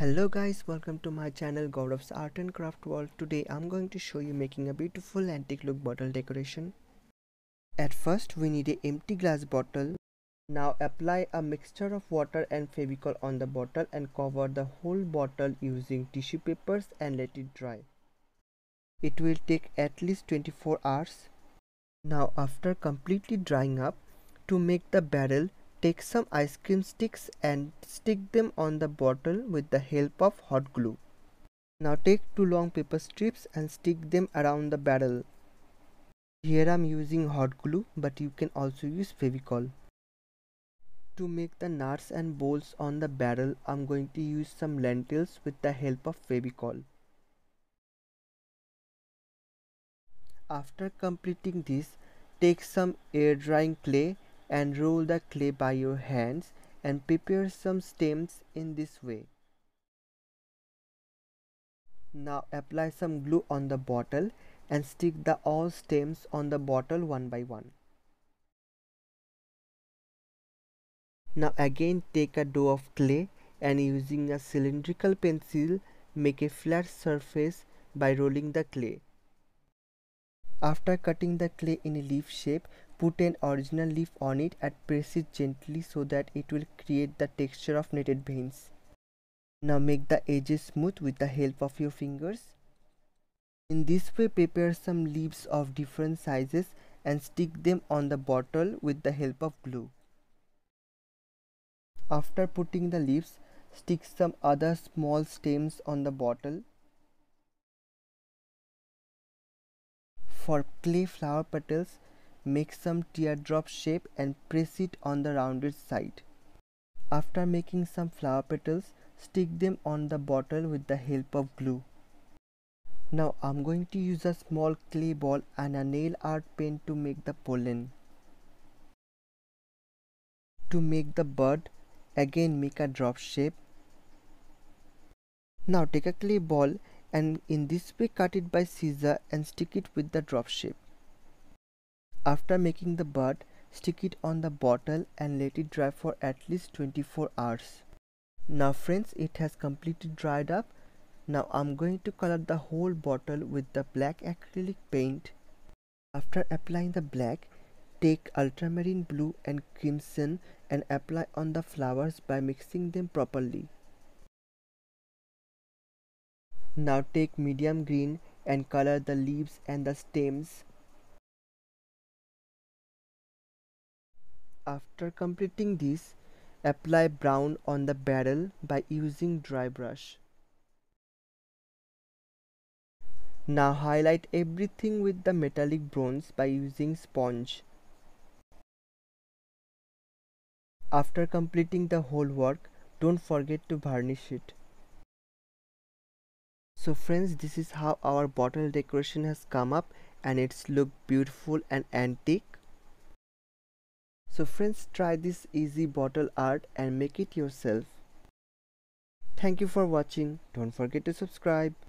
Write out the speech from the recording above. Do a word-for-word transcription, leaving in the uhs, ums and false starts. Hello guys, welcome to my channel Gaurav's Art and Craft World. Today I'm going to show you making a beautiful antique look bottle decoration. At first we need an empty glass bottle. Now apply a mixture of water and Fevicol on the bottle and cover the whole bottle using tissue papers and let it dry. It will take at least twenty-four hours. Now after completely drying up, to make the barrel, take some ice cream sticks and stick them on the bottle with the help of hot glue. Now take two long paper strips and stick them around the barrel. Here I am using hot glue, but you can also use Fevicol. To make the nuts and bolts on the barrel, I am going to use some lentils with the help of Fevicol. After completing this, take some air drying clay and roll the clay by your hands and prepare some stems in this way. Now apply some glue on the bottle and stick the all stems on the bottle one by one. Now again take a dough of clay and using a cylindrical pencil make a flat surface by rolling the clay. After cutting the clay in a leaf shape, put an original leaf on it and press it gently so that it will create the texture of knitted veins. Now make the edges smooth with the help of your fingers. In this way, prepare some leaves of different sizes and stick them on the bottle with the help of glue. After putting the leaves, stick some other small stems on the bottle. For clay flower petals, make some teardrop shape and press it on the rounded side. After making some flower petals, stick them on the bottle with the help of glue. Now I'm going to use a small clay ball and a nail art pen to make the pollen. To make the bud, again make a drop shape. Now take a clay ball and in this way cut it by scissor and stick it with the drop shape. After making the bud, stick it on the bottle and let it dry for at least twenty-four hours. Now friends, it has completely dried up. Now I'm going to color the whole bottle with the black acrylic paint. After applying the black, take ultramarine blue and crimson and apply on the flowers by mixing them properly. Now take medium green and color the leaves and the stems. After completing this, apply brown on the barrel by using dry brush. Now highlight everything with the metallic bronze by using sponge. After completing the whole work, don't forget to varnish it. So friends, this is how our bottle decoration has come up and it's looked beautiful and antique. So friends, try this easy bottle art and make it yourself. Thank you for watching. Don't forget to subscribe.